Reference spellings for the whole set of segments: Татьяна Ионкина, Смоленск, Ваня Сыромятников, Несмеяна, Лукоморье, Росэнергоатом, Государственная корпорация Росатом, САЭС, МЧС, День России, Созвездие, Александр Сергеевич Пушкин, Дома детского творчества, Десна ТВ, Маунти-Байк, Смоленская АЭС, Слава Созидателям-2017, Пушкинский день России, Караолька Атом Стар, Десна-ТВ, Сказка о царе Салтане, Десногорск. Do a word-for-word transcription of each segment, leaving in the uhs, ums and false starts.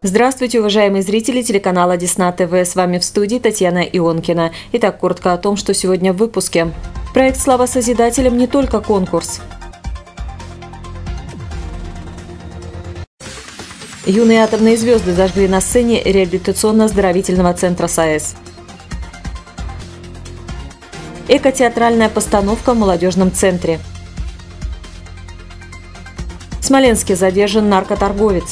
Здравствуйте, уважаемые зрители телеканала Десна ТВ. С вами в студии Татьяна Ионкина. Итак, коротко о том, что сегодня в выпуске. Проект «Слава Созидателям» не только конкурс. Юные атомные звезды зажгли на сцене реабилитационно-оздоровительного центра САЭС. Экотеатральная постановка в молодежном центре. В Смоленске задержан наркоторговец.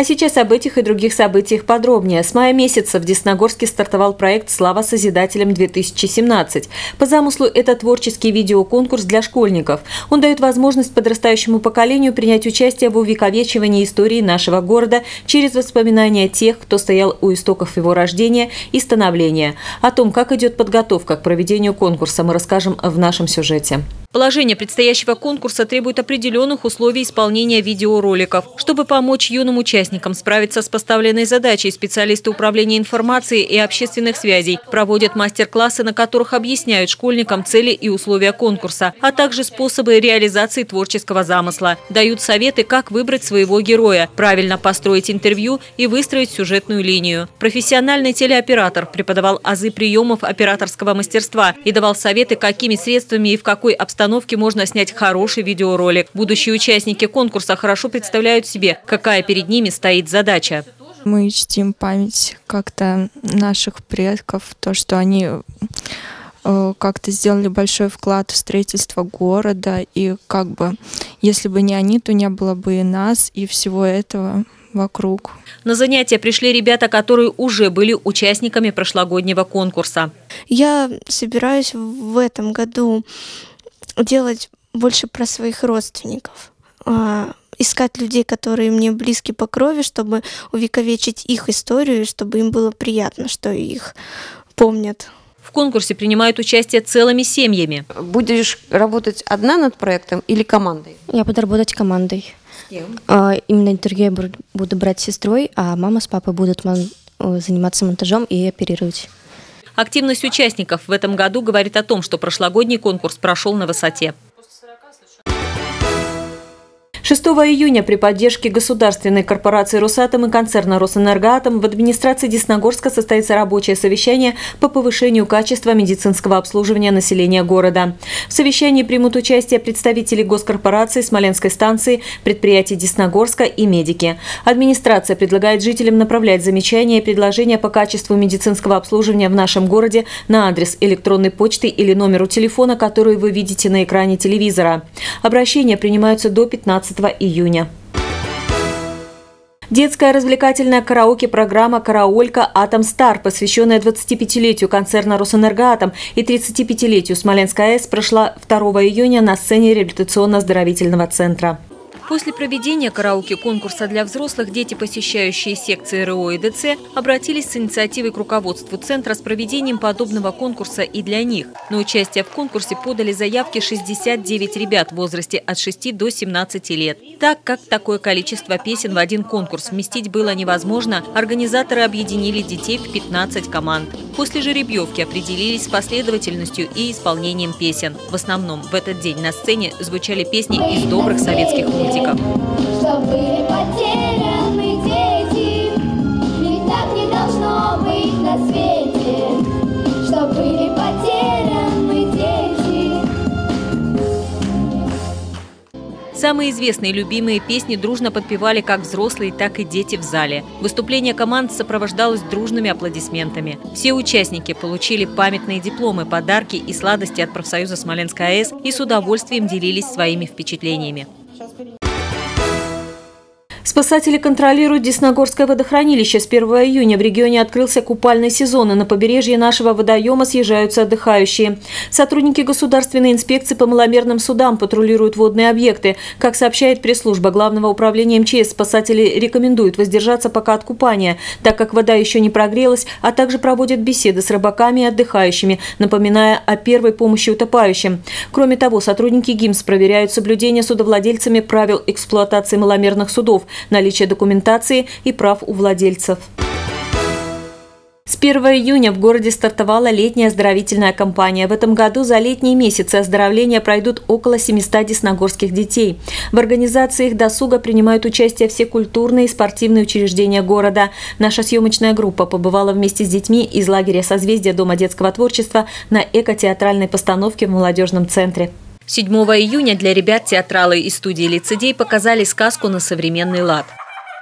А сейчас об этих и других событиях подробнее. С мая месяца в Десногорске стартовал проект «Слава Созидателям-две тысячи семнадцать». По замыслу это творческий видеоконкурс для школьников. Он дает возможность подрастающему поколению принять участие в увековечивании истории нашего города через воспоминания тех, кто стоял у истоков его рождения и становления. О том, как идет подготовка к проведению конкурса, мы расскажем в нашем сюжете. Положение предстоящего конкурса требует определенных условий исполнения видеороликов. Чтобы помочь юным участникам справиться с поставленной задачей, специалисты Управления информации и общественных связей проводят мастер-классы, на которых объясняют школьникам цели и условия конкурса, а также способы реализации творческого замысла. Дают советы, как выбрать своего героя, правильно построить интервью и выстроить сюжетную линию. Профессиональный телеоператор преподавал азы приемов операторского мастерства и давал советы, какими средствами и в какой обстановке можно снять хороший видеоролик. Будущие участники конкурса хорошо представляют себе, какая перед ними стоит задача. Мы чтим память как-то наших предков, то, что они э, как-то сделали большой вклад в строительство города. И как бы, если бы не они, то не было бы и нас, и всего этого вокруг. На занятия пришли ребята, которые уже были участниками прошлогоднего конкурса. Я собираюсь в этом году делать больше про своих родственников, искать людей, которые мне близки по крови, чтобы увековечить их историю, чтобы им было приятно, что их помнят. В конкурсе принимают участие целыми семьями. Будешь работать одна над проектом или командой? Я буду работать командой. С кем? Именно интервью я буду брать с сестрой, а мама с папой будут заниматься монтажом и оперировать. Активность участников в этом году говорит о том, что прошлогодний конкурс прошел на высоте. шестого июня при поддержке Государственной корпорации «Росатом» и концерна «Росэнергоатом» в администрации Десногорска состоится рабочее совещание по повышению качества медицинского обслуживания населения города. В совещании примут участие представители госкорпорации, Смоленской станции, предприятий Десногорска и медики. Администрация предлагает жителям направлять замечания и предложения по качеству медицинского обслуживания в нашем городе на адрес электронной почты или номеру телефона, который вы видите на экране телевизора. Обращения принимаются до пятнадцатого июня. Детская развлекательная караоке-программа «Караолька Атом Стар», посвященная двадцатипятилетию концерна «Росэнергоатом» и тридцатипятилетию Смоленской АЭС, прошла второго июня на сцене реабилитационно-оздоровительного центра. После проведения караоке-конкурса для взрослых дети, посещающие секции РО и ДЦ, обратились с инициативой к руководству центра с проведением подобного конкурса и для них. На участие в конкурсе подали заявки шестьдесят девять ребят в возрасте от шести до семнадцати лет. Так как такое количество песен в один конкурс вместить было невозможно, организаторы объединили детей в пятнадцать команд. После жеребьевки определились с последовательностью и исполнением песен. В основном в этот день на сцене звучали песни из добрых советских мультиков. Что были потеряны дети, ведь так не должно быть на свете. Что были потеряны дети. Самые известные и любимые песни дружно подпевали как взрослые, так и дети в зале. Выступление команд сопровождалось дружными аплодисментами. Все участники получили памятные дипломы, подарки и сладости от профсоюза Смоленской АЭС и с удовольствием делились своими впечатлениями. Спасатели контролируют Десногорское водохранилище. С первого июня в регионе открылся купальный сезон, и на побережье нашего водоема съезжаются отдыхающие. Сотрудники Государственной инспекции по маломерным судам патрулируют водные объекты. Как сообщает пресс-служба Главного управления МЧС, спасатели рекомендуют воздержаться пока от купания, так как вода еще не прогрелась, а также проводят беседы с рыбаками и отдыхающими, напоминая о первой помощи утопающим. Кроме того, сотрудники ГИМС проверяют соблюдение судовладельцами правил эксплуатации маломерных судов, наличие документации и прав у владельцев. С первого июня в городе стартовала летняя оздоровительная кампания. В этом году за летние месяцы оздоровления пройдут около семисот десногорских детей. В организации их досуга принимают участие все культурные и спортивные учреждения города. Наша съемочная группа побывала вместе с детьми из лагеря «Созвездие» Дома детского творчества на экотеатральной постановке в молодежном центре. седьмого июня для ребят театралы и студии лицедей показали сказку на современный лад.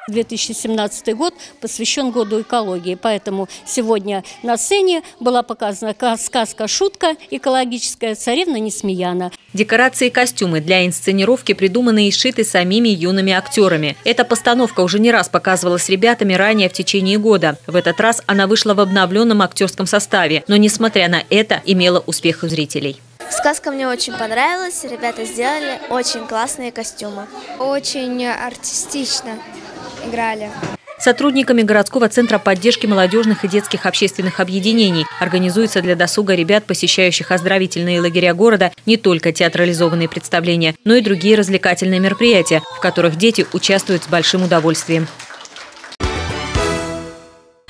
две тысячи семнадцатый год посвящен году экологии, поэтому сегодня на сцене была показана сказка-шутка «Экологическая царевна Несмеяна». Декорации и костюмы для инсценировки придуманы и сшиты самими юными актерами. Эта постановка уже не раз показывалась ребятами ранее в течение года. В этот раз она вышла в обновленном актерском составе, но, несмотря на это, имела успех у зрителей. Сказка мне очень понравилась, ребята сделали очень классные костюмы. Очень артистично играли. Сотрудниками городского центра поддержки молодежных и детских общественных объединений организуется для досуга ребят, посещающих оздоровительные лагеря города, не только театрализованные представления, но и другие развлекательные мероприятия, в которых дети участвуют с большим удовольствием.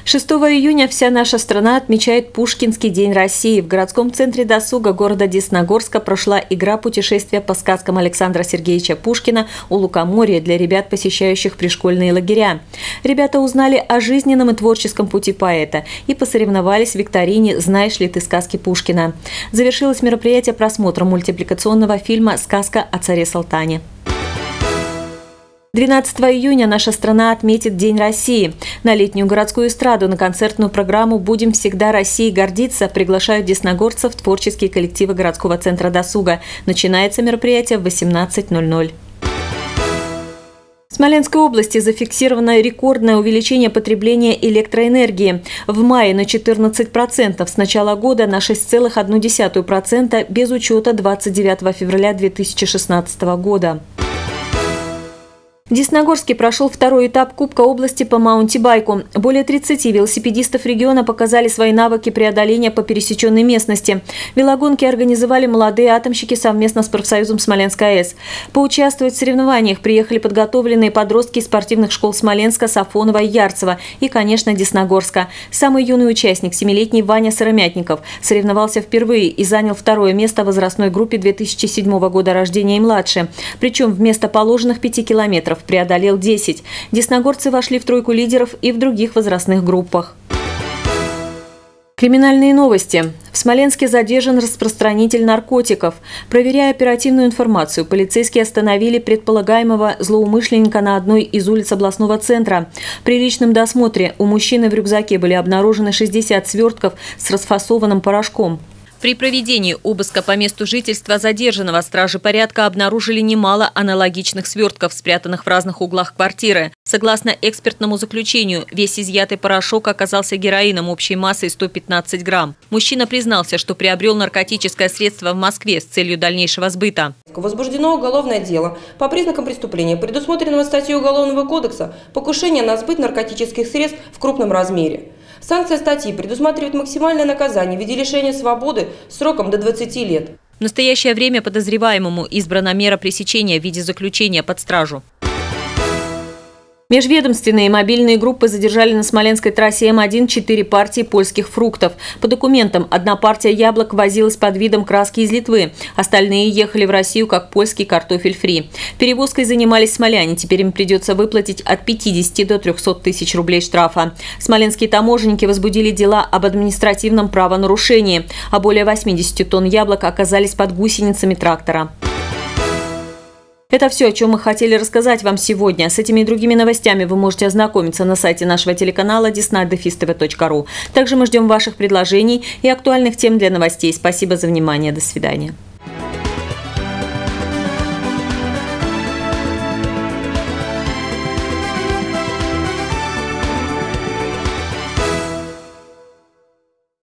шестого июня вся наша страна отмечает Пушкинский день России. В городском центре досуга города Десногорска прошла игра путешествия по сказкам Александра Сергеевича Пушкина у Лукоморья для ребят, посещающих пришкольные лагеря. Ребята узнали о жизненном и творческом пути поэта и посоревновались в викторине «Знаешь ли ты сказки Пушкина?». Завершилось мероприятие просмотром мультипликационного фильма «Сказка о царе Салтане». двенадцатого июня наша страна отметит День России. На летнюю городскую эстраду, на концертную программу «Будем всегда России гордиться» приглашают десногорцев творческие коллективы городского центра досуга. Начинается мероприятие в восемнадцать ноль-ноль. В Смоленской области зафиксировано рекордное увеличение потребления электроэнергии. В мае на четырнадцать процентов, с начала года на шесть целых одну десятую процента, без учета двадцать девятого февраля две тысячи шестнадцатого года. В Десногорске прошел второй этап Кубка области по маунти-байку. Более тридцати велосипедистов региона показали свои навыки преодоления по пересеченной местности. Велогонки организовали молодые атомщики совместно с профсоюзом Смоленской АЭС. Поучаствовать в соревнованиях приехали подготовленные подростки из спортивных школ Смоленска, Сафонова и Ярцева и, конечно, Десногорска. Самый юный участник, семилетний Ваня Сыромятников, соревновался впервые и занял второе место в возрастной группе две тысячи седьмого года рождения и младше. Причем вместо положенных пяти километров преодолел десять. Десногорцы вошли в тройку лидеров и в других возрастных группах. Криминальные новости. В Смоленске задержан распространитель наркотиков. Проверяя оперативную информацию, полицейские остановили предполагаемого злоумышленника на одной из улиц областного центра. При личном досмотре у мужчины в рюкзаке были обнаружены шестьдесят свертков с расфасованным порошком. При проведении обыска по месту жительства задержанного стражи порядка обнаружили немало аналогичных свертков, спрятанных в разных углах квартиры. Согласно экспертному заключению, весь изъятый порошок оказался героином общей массой сто пятнадцать грамм. Мужчина признался, что приобрел наркотическое средство в Москве с целью дальнейшего сбыта. Возбуждено уголовное дело по признакам преступления, предусмотренного статьей Уголовного кодекса «Покушение на сбыт наркотических средств в крупном размере». Санкция статьи предусматривает максимальное наказание в виде лишения свободы сроком до двадцати лет. В настоящее время подозреваемому избрана мера пресечения в виде заключения под стражу. Межведомственные мобильные группы задержали на Смоленской трассе М один четыре партии польских фруктов. По документам, одна партия яблок возилась под видом краски из Литвы. Остальные ехали в Россию как польский картофель фри. Перевозкой занимались смоляне. Теперь им придется выплатить от пятидесяти до трехсот тысяч рублей штрафа. Смоленские таможенники возбудили дела об административном правонарушении, а более восьмидесяти тонн яблок оказались под гусеницами трактора. Это все, о чем мы хотели рассказать вам сегодня. С этими и другими новостями вы можете ознакомиться на сайте нашего телеканала desna-tв точка ру. Также мы ждем ваших предложений и актуальных тем для новостей. Спасибо за внимание. До свидания.